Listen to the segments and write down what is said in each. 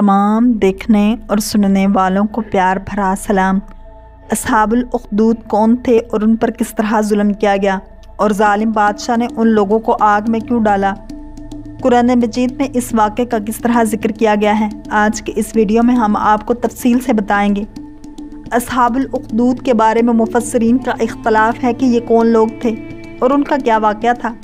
तमाम देखने और सुनने वालों को प्यार भरा सलाम। असहाब उल उख्दूद कौन थे और उन पर किस तरह जुल्म किया गया और जालिम बादशाह ने उन लोगों को आग में क्यों डाला? कुरान मजीद में इस वाक़े का किस तरह जिक्र किया गया है? आज के इस वीडियो में हम आपको तफसील से बताएंगे। असहाब उल उख्दूद के बारे में मुफस्सरीन का इख्तलाफ है कि ये कौन लोग थे और उनका क्या वाक़या था।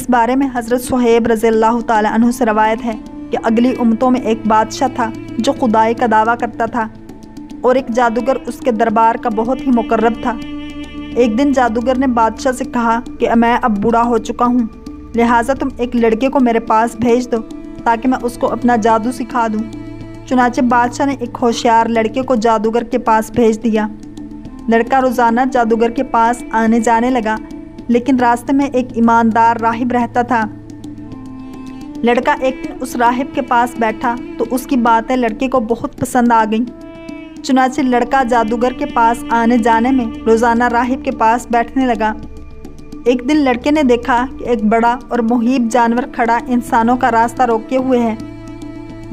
इस बारे में हज़रत सुहैब रज़ियल्लाहु ताला अन्हु से रवायत है कि अगली उम्मतों में एक बादशाह था जो खुदाई का दावा करता था और एक जादूगर उसके दरबार का बहुत ही मुकर्रब था। एक दिन जादूगर ने बादशाह से कहा कि मैं अब बूढ़ा हो चुका हूँ, लिहाजा तुम एक लड़के को मेरे पास भेज दो ताकि मैं उसको अपना जादू सिखा दूँ। चुनांचे बादशाह ने एक होशियार लड़के को जादूगर के पास भेज दिया। लड़का रोज़ाना जादूगर के पास आने जाने लगा, लेकिन रास्ते में एक ईमानदार राहिब रहता था। लड़का एक दिन उस राहिब के पास बैठा तो उसकी बातें लड़के को बहुत पसंद आ गईं। चुनांचे लड़का जादूगर के पास आने जाने में रोज़ाना राहिब के पास बैठने लगा। एक दिन लड़के ने देखा कि एक बड़ा और मुहीब जानवर खड़ा इंसानों का रास्ता रोके हुए है।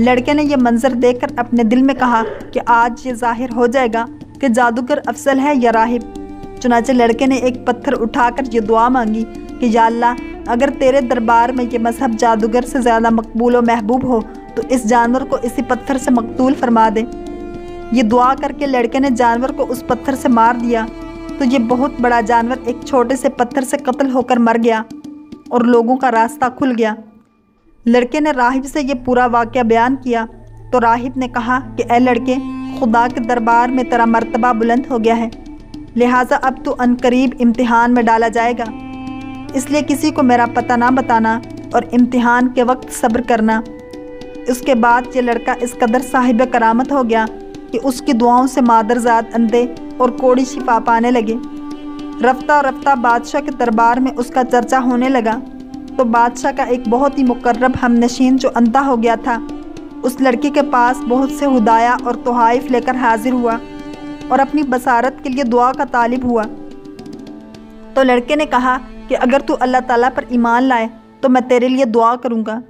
लड़के ने यह मंजर देखकर अपने दिल में कहा कि आज ये जाहिर हो जाएगा कि जादूगर अफसल है या राहिब। चुनांचे लड़के ने एक पत्थर उठाकर ये दुआ मांगी कि या अल्लाह, अगर तेरे दरबार में ये मजहब जादूगर से ज़्यादा मकबूल और महबूब हो तो इस जानवर को इसी पत्थर से मकतूल फरमा दे। ये दुआ करके लड़के ने जानवर को उस पत्थर से मार दिया तो ये बहुत बड़ा जानवर एक छोटे से पत्थर से कत्ल होकर मर गया और लोगों का रास्ता खुल गया। लड़के ने राहिब से ये पूरा वाक़या बयान किया तो राहिब ने कहा कि ए लड़के, खुदा के दरबार में तेरा मर्तबा बुलंद हो गया है, लिहाजा अब तो अनकरीब इम्तिहान में डाला जाएगा, इसलिए किसी को मेरा पता ना बताना और इम्तिहान के वक्त सब्र करना। उसके बाद ये लड़का इस कदर साहिब करामत हो गया कि उसकी दुआओं से मादरजात अंधे और कोड़ी शिफा पाने लगे। रफ्ता रफ्ता बादशाह के दरबार में उसका चर्चा होने लगा तो बादशाह का एक बहुत ही मुकर्रब हमनशीन जो अंधा हो गया था, उस लड़के के पास बहुत से हुदाया और तोहाइफ लेकर हाजिर हुआ और अपनी बसारत के लिए दुआ का तालिब हुआ। तो लड़के ने कहा कि अगर तू अल्लाह ताला पर ईमान लाए तो मैं तेरे लिए दुआ करूँगा।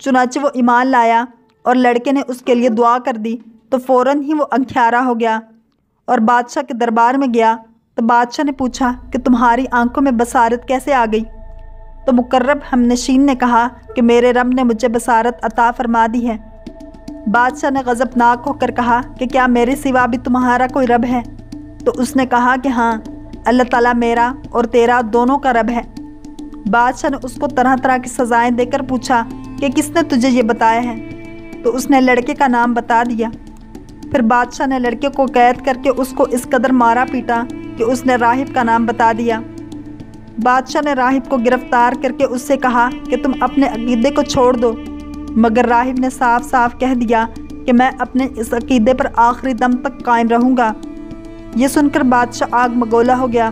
चुनांचे वो ईमान लाया और लड़के ने उसके लिए दुआ कर दी तो फ़ौरन ही वो अंधियारा हो गया और बादशाह के दरबार में गया तो बादशाह ने पूछा कि तुम्हारी आंखों में बसारत कैसे आ गई? तो मुकर्रब हमनशीन ने कहा कि मेरे रब ने मुझे बसारत अता फरमा दी है। बादशाह ने गज़बनाक होकर कहा कि क्या मेरे सिवा भी तुम्हारा कोई रब है? तो उसने कहा कि हाँ, अल्लाह ताला मेरा और तेरा दोनों का रब है। बादशाह ने उसको तरह तरह की सज़ाएं देकर पूछा कि किसने तुझे ये बताया है? तो उसने लड़के का नाम बता दिया। फिर बादशाह ने लड़के को कैद करके उसको इस कदर मारा पीटा कि उसने राहिब का नाम बता दिया। बादशाह ने राहिब को गिरफ़्तार करके उससे कहा कि तुम अपने अकीदे को छोड़ दो, मगर राहिब ने साफ साफ कह दिया कि मैं अपने इस अकीदे पर आखिरी दम तक कायम रहूँगा। ये सुनकर बादशाह आग मगोला हो गया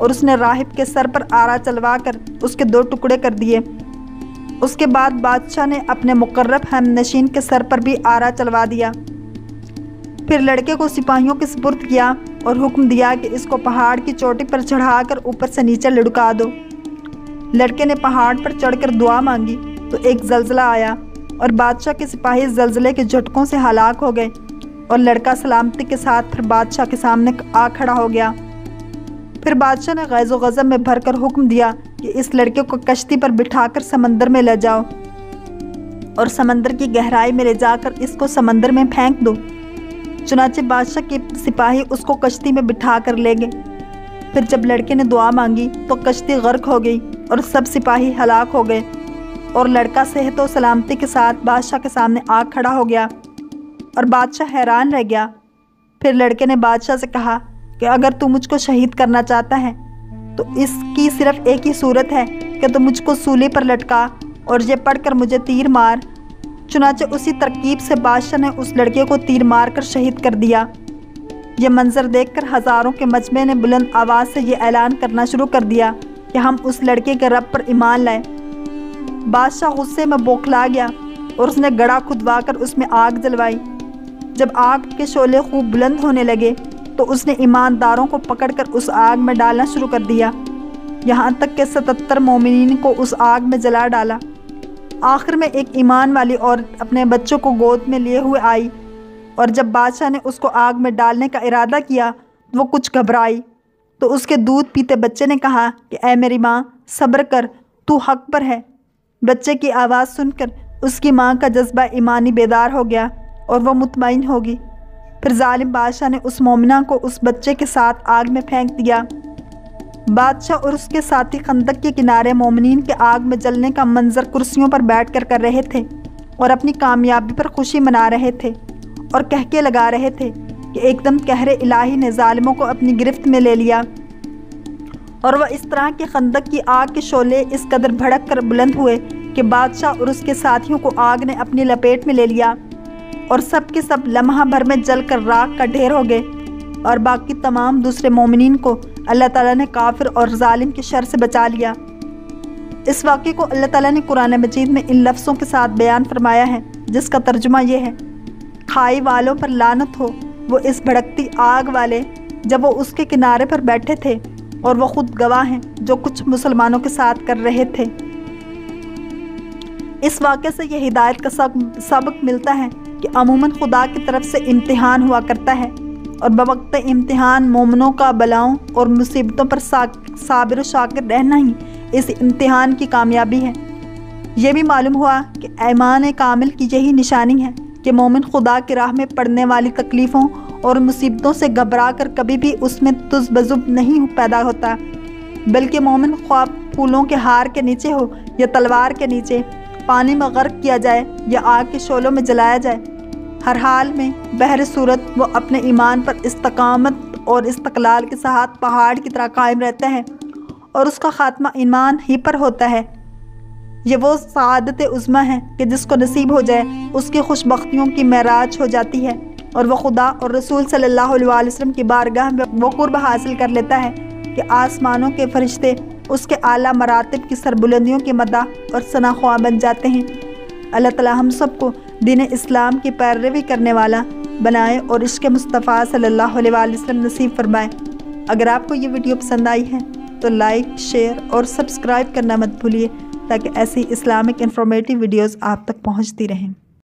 और उसने राहिब के सर पर आरा चलवा कर उसके दो टुकड़े कर दिए। उसके बाद बादशाह ने अपने मुकर्रब हमनशीन के सर पर भी आरा चलवा दिया। फिर लड़के को सिपाहियों के सुपुर्द किया और हुक्म दिया कि इसको पहाड़ की चोटी पर चढ़ाकर ऊपर से नीचे लुढ़का दो। लड़के ने पहाड़ पर चढ़कर दुआ मांगी तो एक ज़लज़ला आया और बादशाह के सिपाही ज़लज़ले के झटकों से हलाक हो गए और लड़का सलामती के साथ फिर बादशाह के सामने आ खड़ा हो गया। फिर बादशाह ने गैज़ो गज़ब में भरकर हुक्म दिया कि इस लड़के को कश्ती पर बिठाकर समंदर में ले जाओ और समंदर की गहराई में ले जाकर इसको समंदर में फेंक दो। चुनांचे बादशाह के सिपाही उसको कश्ती में बिठाकर ले गए। फिर जब लड़के ने दुआ मांगी तो कश्ती गर्क हो गई और सब सिपाही हलाक हो गए और लड़का सेहत और सलामती के साथ बादशाह के सामने आ खड़ा हो गया और बादशाह हैरान रह गया। फिर लड़के ने बादशाह से कहा कि अगर तू मुझको शहीद करना चाहता है तो इसकी सिर्फ़ एक ही सूरत है कि तू मुझको सूली पर लटका और ये पढ़कर मुझे तीर मार। चुनांचे उसी तरकीब से बादशाह ने उस लड़के को तीर मार कर शहीद कर दिया। यह मंज़र देखकर हज़ारों के मजमे ने बुलंद आवाज़ से ये ऐलान करना शुरू कर दिया कि हम उस लड़के के रब पर ईमान लाए। बादशाह गुस्से में बौखला गया और उसने गड़ा खुदवाकर उसमें आग जलवाई। जब आग के शोले खूब बुलंद होने लगे तो उसने ईमानदारों को पकड़कर उस आग में डालना शुरू कर दिया, यहाँ तक कि 77 मोमिनीन को उस आग में जला डाला। आखिर में एक ईमान वाली औरत अपने बच्चों को गोद में लिए हुए आई और जब बादशाह ने उसको आग में डालने का इरादा किया तो वो कुछ घबराई। तो उसके दूध पीते बच्चे ने कहा कि ऐ मेरी माँ, सब्र कर, तू हक पर है। बच्चे की आवाज़ सुनकर उसकी माँ का जज्बा ईमानी बेदार हो गया और वह मुतमईन होगी। फिर जालिम बादशाह ने उस मोमिना को उस बच्चे के साथ आग में फेंक दिया। बादशाह और उसके साथी खंदक के किनारे मोमिनीन के आग में जलने का मंजर कुर्सियों पर बैठकर कर रहे थे और अपनी कामयाबी पर खुशी मना रहे थे और कहके लगा रहे थे कि एकदम कहरे इलाही ने जालिमों को अपनी गिरफ्त में ले लिया। और वह इस तरह के खंदक की आग के शोले इस कदर भड़क कर बुलंद हुए कि बादशाह और उसके साथियों को आग ने अपनी लपेट में ले लिया और सब के सब लम्हा भर में जल कर राख का ढेर हो गए। और बाकी तमाम दूसरे मोमिनीन को अल्लाह ताला ने काफिर और जालिम की शर से बचा लिया। इस वाक़े को अल्लाह ताला ने कुरान मजीद में इन लफ्ज़ों के साथ बयान फरमाया है, जिसका तर्जुमा ये है, खाई वालों पर लानत हो वो इस भड़कती आग वाले, जब वो उसके किनारे पर बैठे थे और वह खुद गवाह हैं जो कुछ मुसलमानों के साथ कर रहे थे। इस वाक़े से यह हिदायत का सबक मिलता है कि अमूमन खुदा की तरफ से इम्तिहान हुआ करता है और बवक्त इम्तिहान मोमिनों का बलाओं और मुसीबतों पर साबिर शाकिर रहना ही इस इम्तिहान की कामयाबी है। यह भी मालूम हुआ कि ईमान कामिल की यही निशानी है कि मोमिन खुदा की राह में पड़ने वाली तकलीफ़ों और मुसीबतों से घबरा कर कभी भी उसमें तुज़बज़ुब नहीं पैदा होता, बल्कि मोमिन ख्वाब फूलों के हार के नीचे हो या तलवार के नीचे, पानी में गर्क किया जाए या आग के शोलों में जलाया जाए, हर हाल में बहर सूरत वो अपने ईमान पर इस्तकामत और इस्तकलाल के साथ पहाड़ की तरह कायम रहता है और उसका ख़ात्मा ईमान ही पर होता है। ये वो सआदत उज़्मा है कि जिसको नसीब हो जाए उसकी खुशबख्तियों की मेराज हो जाती है और वह खुदा और रसूल सल्लल्लाहु अलैहि वसल्लम की बारगाह में वो कुर्ब हासिल कर लेता है कि आसमानों के फरिश्ते उसके आला मरातब की सरबुलंदियों की मदाह और सनाख्वां बन जाते हैं। अल्लाह ताला हम सबको दीन इस्लाम की पैरवी करने वाला बनाए और इश्क़ मुस्तफ़ा सल्लल्लाहु अलैहि वसल्लम नसीब फरमाए। अगर आपको ये वीडियो पसंद आई है तो लाइक, शेयर और सब्सक्राइब करना मत भूलिए ताकि ऐसी इस्लामिक इंफॉर्मेटिव वीडियोस आप तक पहुंचती रहें।